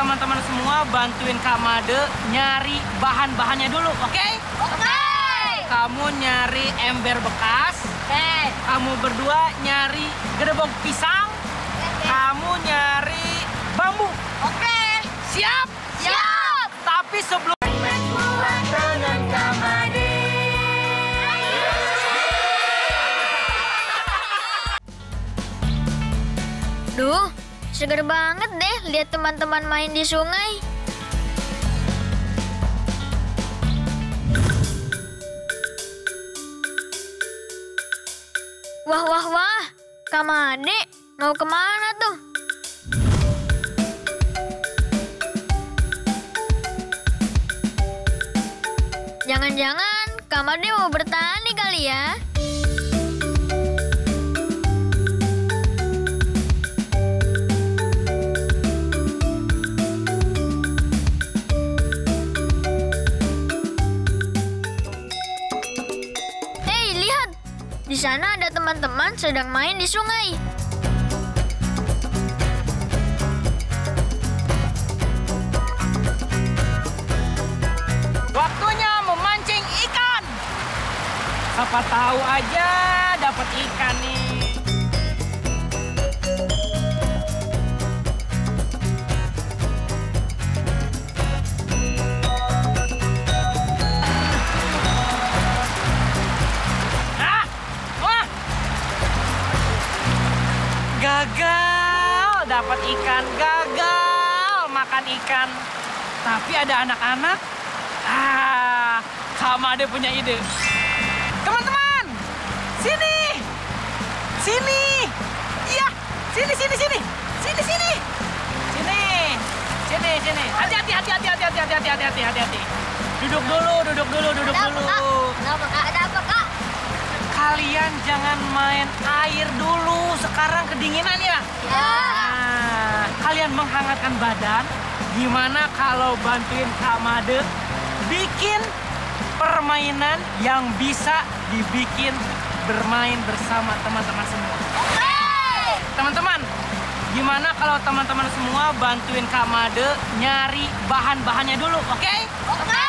Teman-teman semua bantuin Kak Made nyari bahan-bahannya dulu, oke? Okay? Oke. Okay. Kamu nyari ember bekas. Oke. Okay. Kamu berdua nyari gerbong pisang. Okay. Kamu nyari bambu. Oke. Okay. Siap? Siap. Tapi sebelum duh, seger banget deh lihat teman-teman main di sungai. Wah, wah, wah. Kak Made mau kemana tuh? Jangan-jangan Kak Made mau bertani kali ya? Di sana ada teman-teman sedang main di sungai. Waktunya memancing ikan. Siapa tahu aja dapat ikan nih. Gagal dapat ikan, gagal makan ikan. Tapi ada anak-anak. Kak Made punya ide. Teman-teman, sini. Sini. Iya, sini. Hati-hati. Duduk dulu. Kenapa, Kak? Kalian jangan main air dulu, sekarang kedinginan ya? Ya. Nah, kalian menghangatkan badan, gimana kalau bantuin Kak Made bikin permainan yang bisa dibikin bermain bersama teman-teman semua. Oke! Teman-teman, gimana kalau teman-teman semua bantuin Kak Made nyari bahan-bahannya dulu, oke? Oke!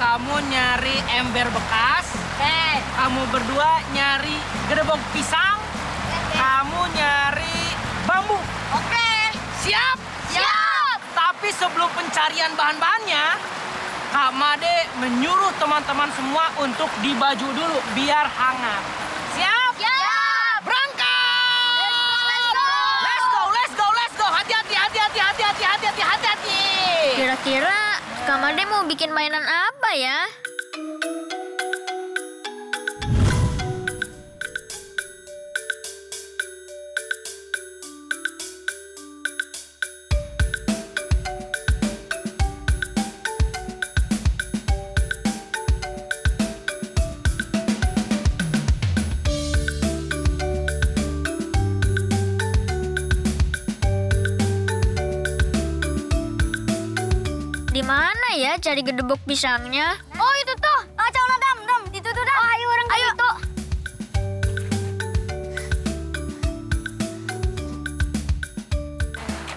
Kamu nyari ember bekas. Okay. Kamu berdua nyari gerbong pisang. Okay. Kamu nyari bambu. Oke. Okay. Siap? Siap. Tapi sebelum pencarian bahan-bahannya, Kak Made menyuruh teman-teman semua untuk dibaju dulu biar hangat. Siap? Siap. Berangkat. Let's go. Hati-hati. Kira-kira Kak Made mau bikin mainan apa ya? Di mana ya cari gedebok pisangnya? Oh, itu tuh. Kacau lah, dam. Itu tuh, dam. Oh, ayo orang kayak itu.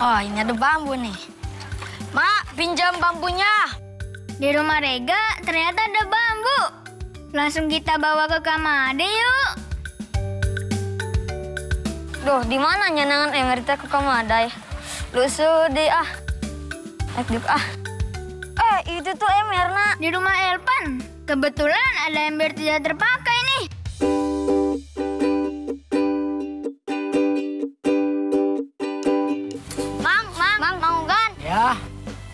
Oh, ini ada bambu nih. Mak, pinjam bambunya. Di rumah Rega ternyata ada bambu. Langsung kita bawa ke Kak Made yuk. Duh, di mana nyanangan emerita ke Kak Made? Lusuh deh ah. Aktif ah. Itu tuh ember, nak. Di rumah Elpan. Kebetulan ada ember tidak terpakai nih. Mang, mau kan? Ya.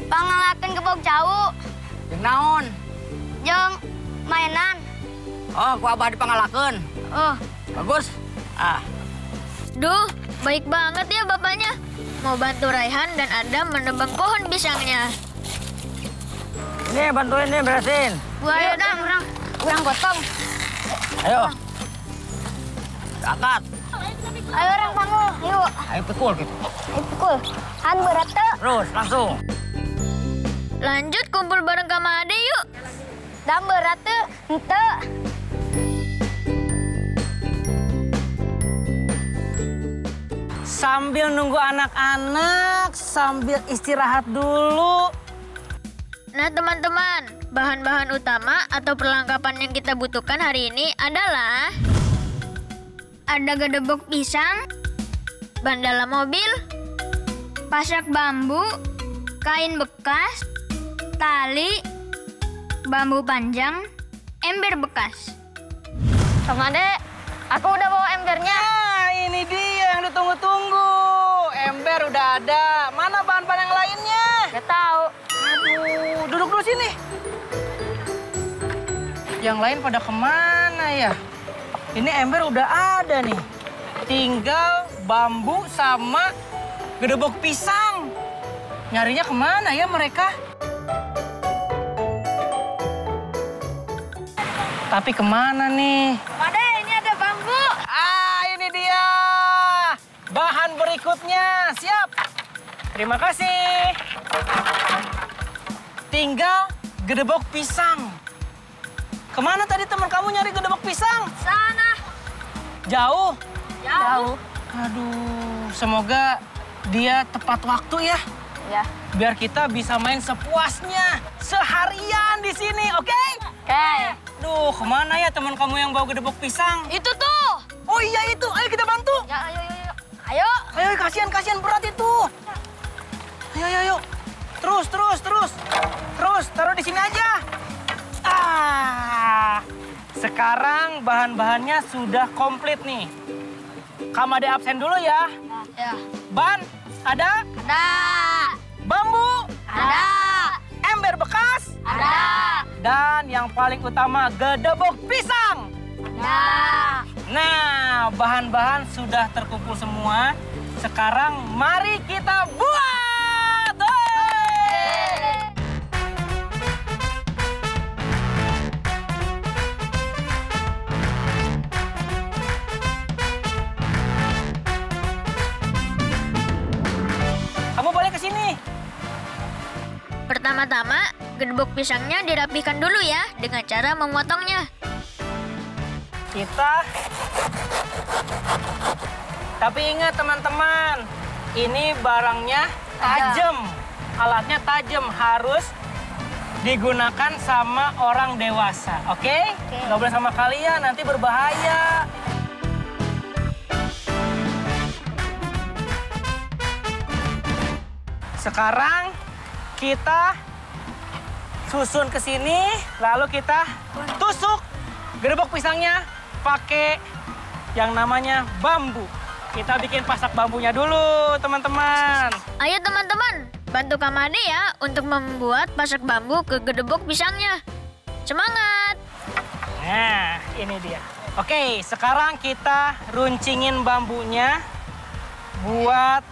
Bang ngelakin kebok jauh. Jeng naon? Jeng mainan. Oh, ku abadi pangalakeun. Oh. Bagus. Ah. Duh, baik banget ya bapaknya. Mau bantu Raihan dan Adam menebang pohon pisangnya. Nih, bantuin nih, beresin. Ayo, Dam. Kurang gotong. Ayo. Angkat. Ayo, orang panggul. Yuk. Ayo pikul gitu. Han berat tuh. Terus, langsung. Lanjut kumpul bareng Kak Made yuk. Dam berat tuh. Ente. Sambil nunggu anak-anak, sambil istirahat dulu. Nah teman-teman, bahan-bahan utama atau perlengkapan yang kita butuhkan hari ini adalah ada gedebok pisang, ban dalam mobil, pasak bambu, kain bekas, tali, bambu panjang, ember bekas. Kak Made, aku udah bawa embernya. Nah, ini dia yang ditunggu-tunggu. Ember udah ada. Mana bahan-bahan yang lainnya? Gak tahu. Aduh, duduk dulu sini. Yang lain pada kemana ya? Ini ember udah ada nih. Tinggal bambu sama gedebok pisang. Nyarinya kemana ya mereka? Tapi kemana nih? Made, ini ada bambu. Ah, ini dia. Bahan berikutnya. Siap. Terima kasih. Tinggal gedebok pisang. Kemana tadi teman kamu nyari gedebok pisang? Sana. Jauh? Jauh. Aduh, semoga dia tepat waktu ya. Ya. Biar kita bisa main sepuasnya. Seharian di sini, oke? Okay? Oke. Okay. Duh, kemana ya teman kamu yang bawa gedebok pisang? Itu tuh. Oh iya itu, ayo kita bantu. Ya, ayo. Ayo, kasihan berat itu. Ayo. Terus, taruh di sini aja. Ah, sekarang bahan-bahannya sudah komplit nih. Kak Made absen dulu ya. Ya. Ban ada? Ada. Bambu? Ada. Ember bekas? Ada. Dan yang paling utama gedebok pisang? Ada. Nah, bahan-bahan sudah terkumpul semua. Sekarang mari kita buat. Pertama-tama, gedebok pisangnya dirapihkan dulu ya dengan cara memotongnya. Tapi ingat teman-teman, ini barangnya tajam. Alatnya tajam, harus digunakan sama orang dewasa, oke? Okay? Nggak boleh sama kalian, nanti berbahaya. Sekarang kita susun ke sini, lalu kita tusuk gedebok pisangnya pakai yang namanya bambu. Kita bikin pasak bambunya dulu, teman-teman. Ayo, teman-teman, bantu Kak Made ya untuk membuat pasak bambu ke gedebok pisangnya. Semangat! Nah, ini dia. Oke, sekarang kita runcingin bambunya buat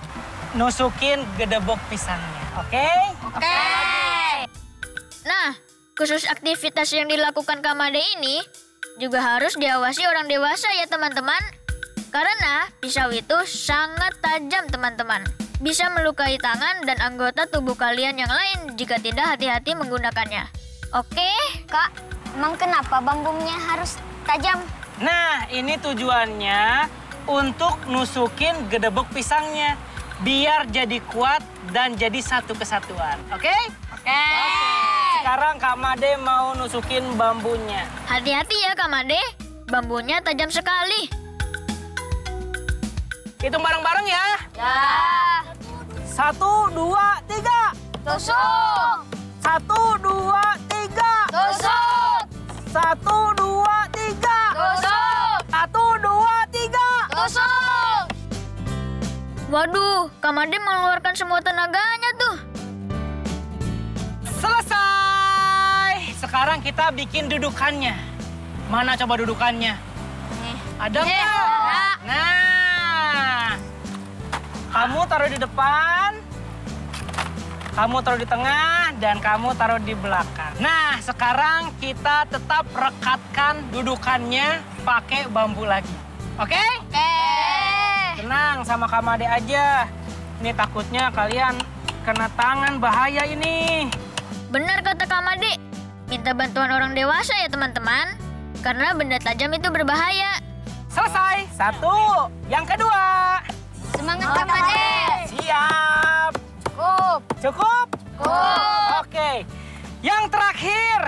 nusukin gedebok pisangnya. Oke. Nah, khusus aktivitas yang dilakukan Kak Made ini juga harus diawasi orang dewasa ya teman-teman. Karena pisau itu sangat tajam teman-teman. Bisa melukai tangan dan anggota tubuh kalian yang lain jika tidak hati-hati menggunakannya. Oke? Kak, emang kenapa bambunya harus tajam? Nah, ini tujuannya untuk nusukin gedebok pisangnya. Biar jadi kuat dan jadi satu kesatuan, oke? Oke. Sekarang Kak Made mau nusukin bambunya. Hati-hati ya Kak Made, bambunya tajam sekali. Hitung bareng-bareng ya. Ya. 1, 2, 3. Tusuk. 1, 2, 3. Tusuk. 1, 2, 3. Tusuk. 1, 2, 3. Tusuk. Waduh, Kak Made mengeluarkan semua tenaganya tuh. Selesai. Sekarang kita bikin dudukannya. Mana coba dudukannya? Nih. Ada nggak? Nah, kamu taruh di depan, kamu taruh di tengah, dan kamu taruh di belakang. Nah, sekarang kita tetap rekatkan dudukannya pakai bambu lagi. Oke? Oke. Tenang, sama Kak Made aja. Ini takutnya kalian kena tangan, bahaya ini. Benar kata Kak Made. Minta bantuan orang dewasa ya teman-teman. Karena benda tajam itu berbahaya. Selesai. Satu. Yang kedua. Semangat Kak Made. Siap. Cukup. Cukup? Cukup. Oke. Yang terakhir.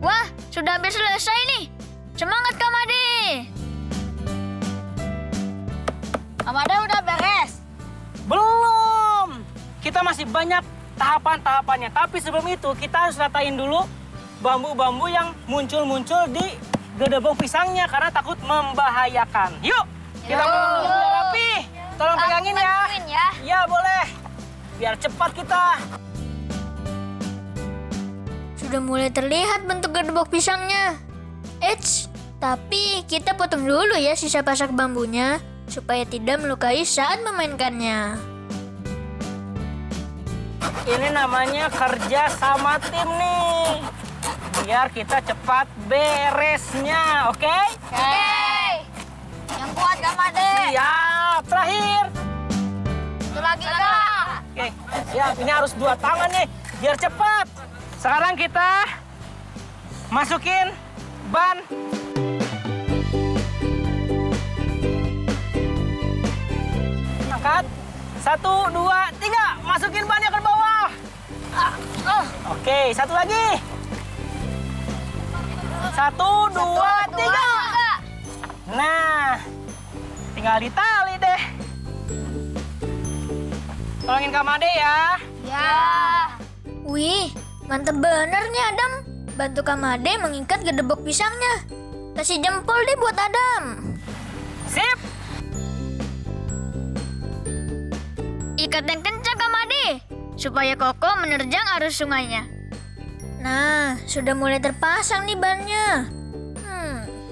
Wah, sudah hampir selesai nih. Semangat Kak Made. Kak Made udah beres? Belum. Kita masih banyak tahapan-tahapannya. Tapi sebelum itu kita harus ratain dulu bambu-bambu yang muncul-muncul di gedebong pisangnya karena takut membahayakan. Yuk, kita mulai sudah rapi. Tolong pegangin ya. Ya boleh. Biar cepat kita. Sudah mulai terlihat bentuk gedebong pisangnya. Eits, tapi kita potong dulu ya sisa pasak bambunya supaya tidak melukai saat memainkannya. Ini namanya kerja sama tim nih. Biar kita cepat beresnya, oke? Okay? Oke. Okay. Yang kuat Kak Made. Siap, terakhir. Itu lagi Kak. Oke, siap. Ini harus dua tangan nih, biar cepat. Sekarang kita masukin ban. Angkat. 1, 2, 3. Masukin bannya ke bawah. Oke, satu lagi. 1, 2, 3. Nah, tinggal ditali deh. Tolongin Kak Made ya. Ya. Wih, mantep bener nih Adam. Bantu Kak Made mengikat gedebok pisangnya. Kasih jempol deh buat Adam. Sip. Ikat yang kencang Kak Made, supaya kokoh menerjang arus sungainya. Nah, sudah mulai terpasang nih bannya.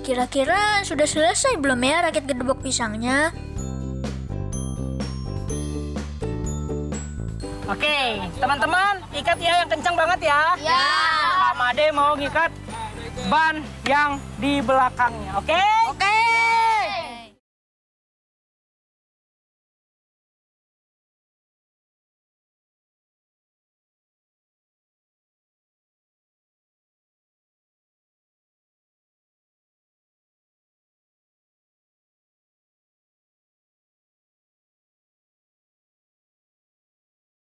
Kira-kira sudah selesai belum ya rakit gedebok pisangnya? Oke, teman-teman, ikat ya yang kencang banget ya. Ya. Kak Made mau ngikat ban yang di belakangnya, oke?